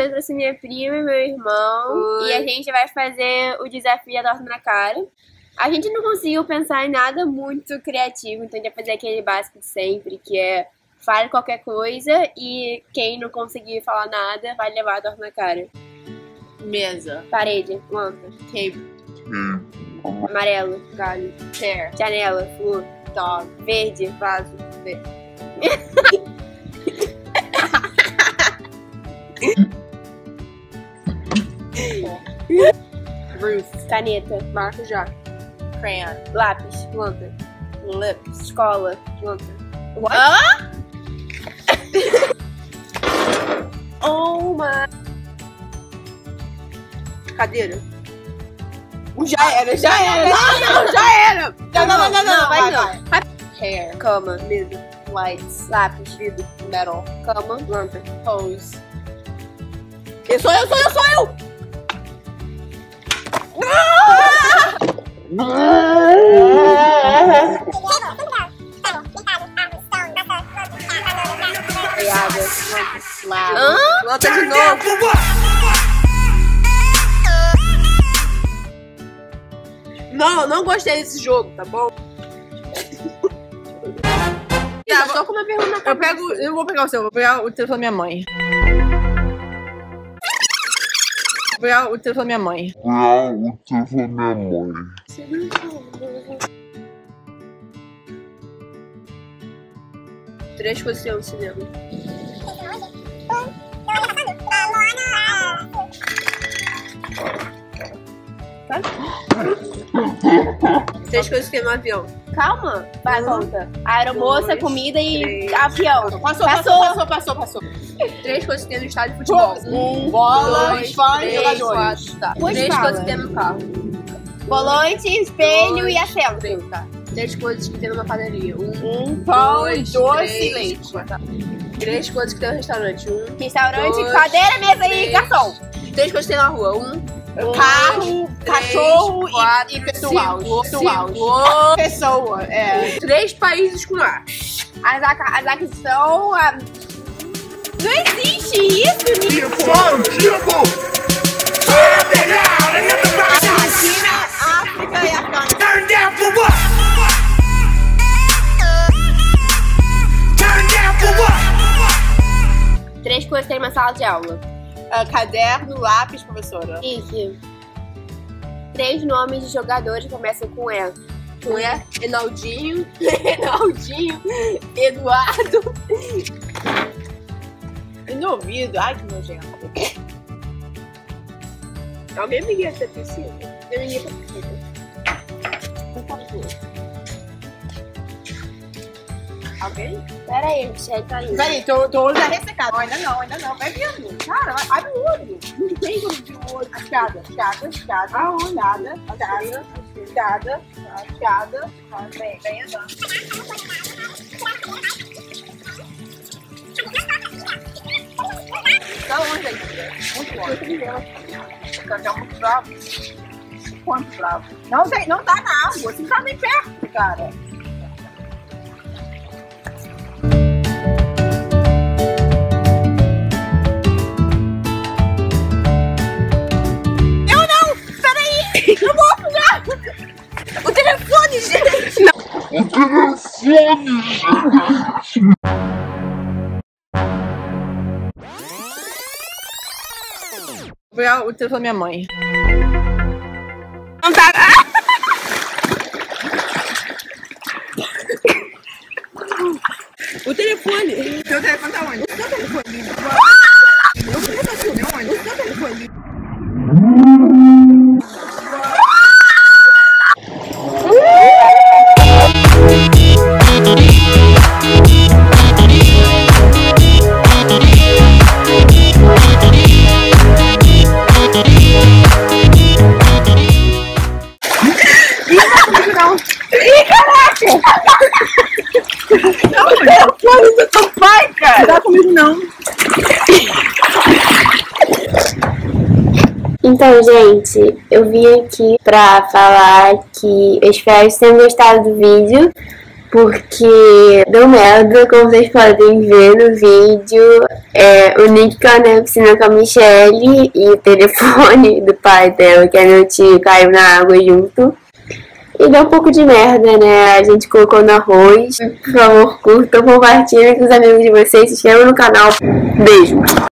eu trouxe minha prima e meu irmão. Oi. E a gente vai fazer o desafio da torta na cara. A gente não conseguiu pensar em nada muito criativo, então a gente vai fazer aquele básico de sempre, que é fale qualquer coisa e quem não conseguir falar nada vai levar a torta na cara. Mesa. Parede. Planta. Table. Amarelo. Galho. Chair. Janela. Flor. Dog. Verde. Vaso. Verde. Roof. Caneta. Maracujá. Crayon. Lápis. Planta. Lips. Escola. Planta. What? Oh my... Cadeira. Já era. Não, já era. Não, vai. Hair. Cama. Mesa. Lights. Lápis. Vidro. Metal. Cama. Planta. Hose. Eu sou eu! Planta de novo. Não, não gostei desse jogo, tá bom? Tá, só com uma pergunta na cabeça. Eu vou pegar o seu, vou pegar o telefone da minha mãe. Três coisas que eu cinema. Três coisas que tem no avião. Calma, vai, volta. Aeromoça, comida e avião. Passou. Três coisas que tem no estádio de futebol. Bola, fã e jogadores. Três coisas que tem no carro. Volante, espelho e assento. Três coisas que tem numa padaria. Pão, doce e leite. Três coisas que tem no restaurante. Restaurante, cadeira, mesa e garçom. Três coisas que tem na rua. Carro, cachorro, 4, e pessoa, é. Três países com ar. As são... Não existe isso, menino. África e Afeganistão. Turn down for what? Turn down for what? Três coisas tem uma sala de aula. Caderno, lápis, professora. Isso. Três nomes de jogadores começam com E. Com E, Reinaldinho, Eduardo. No ouvido, ai que nojento. Alguém me guia essa piscina? Eu me guia essa piscina. Por favor. Alguém? Pera aí, já tá indo. Pera aí, tô já ressecado. Ainda não. Vai vendo. Cara, abre o olho. Não tem como de olho. Achada. Achada. Vem andando. Tá longe aí. Muito longe. Tá já muito bravo. Quanto bravo? Não sei, não tá na água. Você não tá nem perto, cara. Vou pegar o telefone da minha mãe. Não tá. O telefone. Seu telefone tá onde? O seu telefone. O seu telefone. Então, gente, eu vim aqui pra falar que eu espero que vocês tenham gostado do vídeo. porque deu merda, como vocês podem ver no vídeo. O link que eu andei na piscina com a Michelle e o telefone do pai dela, que a noite caiu na água junto. E deu um pouco de merda, né? A gente colocou no arroz. Por favor, curtam, compartilhem com os amigos de vocês, se inscrevam no canal. Beijo!